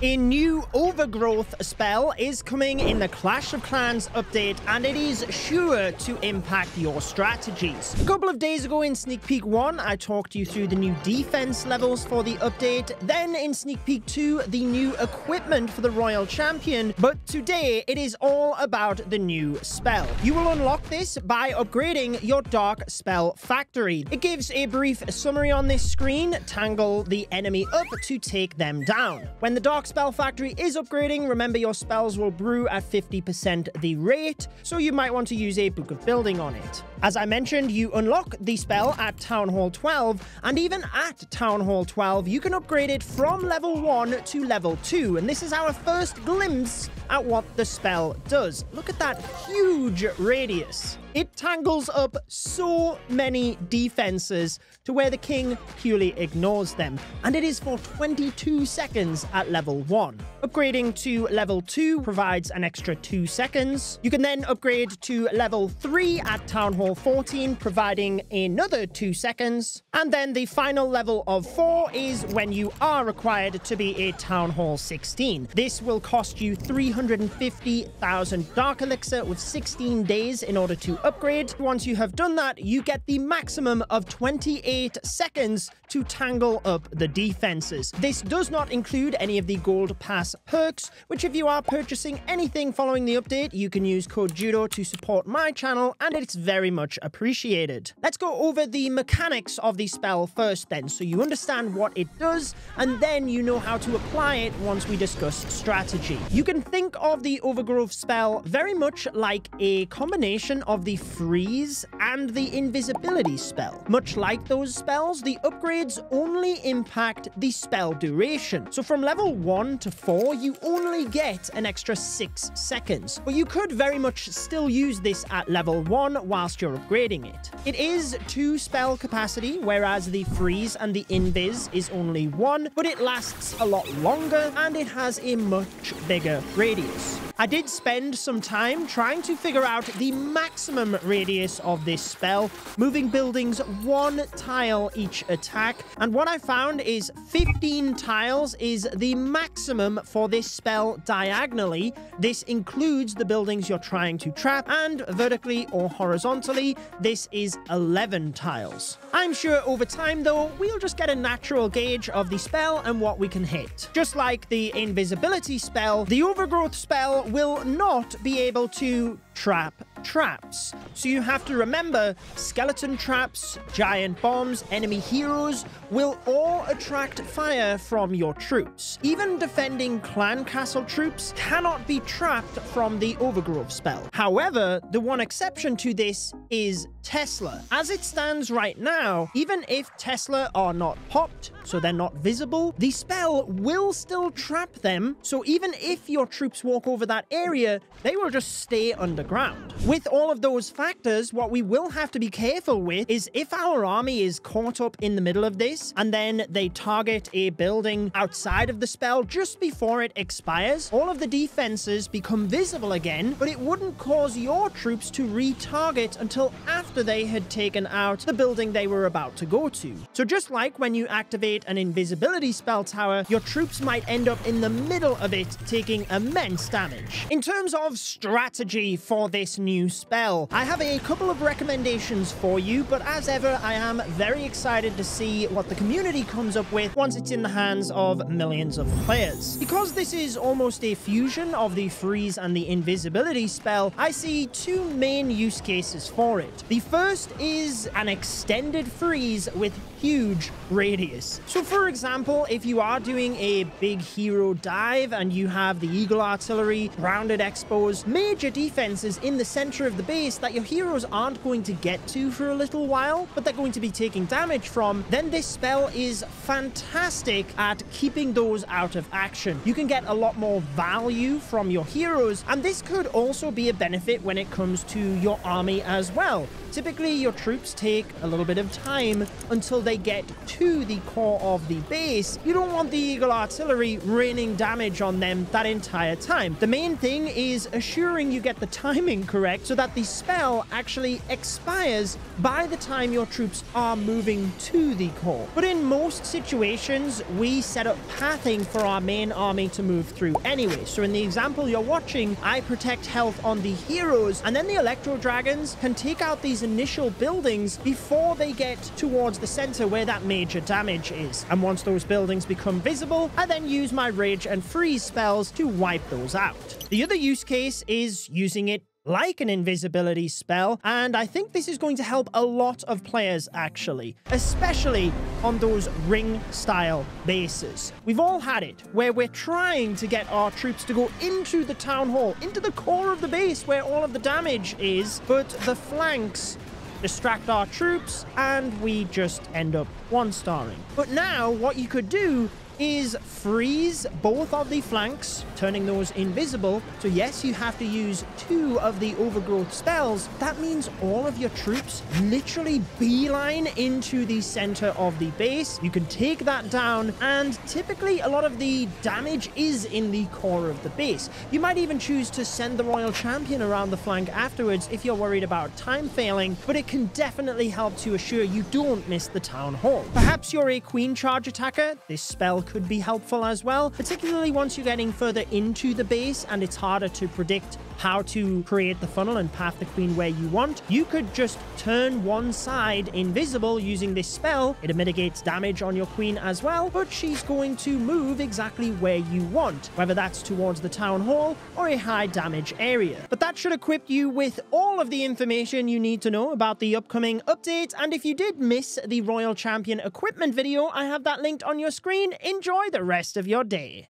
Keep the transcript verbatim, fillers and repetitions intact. A new Overgrowth spell is coming in the Clash of Clans update, and it is sure to impact your strategies. A couple of days ago in Sneak Peek one, I talked you through the new defense levels for the update. Then in Sneak Peek two, the new equipment for the Royal Champion. But today, it is all about the new spell. You will unlock this by upgrading your Dark Spell Factory. It gives a brief summary on this screen. Tangle the enemy up to take them down. When the Dark Spell Factory is upgrading, remember your spells will brew at fifty percent the rate, so you might want to use a Book of Building on it. As I mentioned, you unlock the spell at Town Hall twelve, and even at Town Hall twelve, you can upgrade it from level one to level two, and this is our first glimpse at what the spell does. Look at that huge radius. It tangles up so many defenses to where the king purely ignores them, and it is for twenty-two seconds at level one. Upgrading to level two provides an extra two seconds. You can then upgrade to level three at Town Hall fourteen, providing another two seconds. And then the final level of four is when you are required to be a Town Hall sixteen. This will cost you three hundred fifty thousand Dark Elixir with sixteen days in order to upgrade. Once you have done that, you get the maximum of twenty-eight seconds to tangle up the defenses. This does not include any of the Gold Pass perks, which if you are purchasing anything following the update, you can use code Judo to support my channel, and it's very much appreciated. Let's go over the mechanics of the spell first then, so you understand what it does, and then you know how to apply it once we discuss strategy. You can think of the Overgrowth spell very much like a combination of the Freeze and the Invisibility spell. Much like those spells, the upgrades only impact the spell duration. So from level one to four, you only get an extra six seconds. But you could very much still use this at level one whilst you're upgrading it. It is two spell capacity, whereas the Freeze and the Invis is only one, but it lasts a lot longer and it has a much bigger radius. I did spend some time trying to figure out the maximum radius of this spell, moving buildings one tile each attack, and what I found is fifteen tiles is the maximum for this spell diagonally. This includes the buildings you're trying to trap, and vertically or horizontally, this is eleven tiles. I'm sure over time though, we'll just get a natural gauge of the spell and what we can hit. Just like the Invisibility spell, the Overgrowth spell will not be able to trap traps. So you have to remember, skeleton traps, giant bombs, enemy heroes will all attract fire from your troops. Even defending clan castle troops cannot be trapped from the Overgrowth spell. However, the one exception to this is Tesla. As it stands right now, even if Tesla are not popped, so they're not visible, the spell will still trap them. So even if your troops walk over that area, they will just stay underground. With all of those factors, what we will have to be careful with is if our army is caught up in the middle of this and then they target a building outside of the spell just before it expires, all of the defenses become visible again, but it wouldn't cause your troops to retarget until after they had taken out the building they were about to go to. So just like when you activate an invisibility spell tower, your troops might end up in the middle of it taking immense damage. In terms of strategy for this new spell, I have a couple of recommendations for you, but as ever, I am very excited to see what the community comes up with once it's in the hands of millions of players. Because this is almost a fusion of the Freeze and the Invisibility spell, I see two main use cases for it. The first is an extended freeze with huge radius. So for example, if you are doing a big hero dive and you have the Eagle Artillery, rounded expos, major defenses in the center of the base that your heroes aren't going to get to for a little while, but they're going to be taking damage from, then this spell is fantastic at keeping those out of action. You can get a lot more value from your heroes, and this could also be a benefit when it comes to your army as well. typically your troops take a little bit of time until they get to the core of the base. You don't want the Eagle Artillery raining damage on them that entire time. The main thing is assuring you get the timing correct so that the spell actually expires by the time your troops are moving to the core. But in most situations, we set up pathing for our main army to move through anyway. So in the example you're watching, I protect health on the heroes, and then the Electro Dragons can take out these initial buildings before they get towards the center where that major damage is. And once those buildings become visible, I then use my Rage and Freeze spells to wipe those out. The other use case is using it like an invisibility spell, and I think this is going to help a lot of players actually, especially on those ring style bases. We've all had it where we're trying to get our troops to go into the town hall, into the core of the base where all of the damage is, but the flanks distract our troops and we just end up one-starring. But now what you could do is freeze both of the flanks, turning those invisible. So yes, you have to use two of the overgrowth spells. That means all of your troops literally beeline into the center of the base. You can take that down, and typically a lot of the damage is in the core of the base. You might even choose to send the Royal Champion around the flank afterwards if you're worried about time failing, but it can definitely help to assure you don't miss the town hall. Perhaps you're a queen charge attacker. This spell could be helpful as well, particularly once you're getting further into the base and it's harder to predict how to create the funnel and path the queen where you want. You could just turn one side invisible using this spell. It mitigates damage on your queen as well, but she's going to move exactly where you want, whether that's towards the town hall or a high damage area. But that should equip you with all of the information you need to know about the upcoming update. And if you did miss the Royal Champion Equipment video, I have that linked on your screen. Enjoy the rest of your day.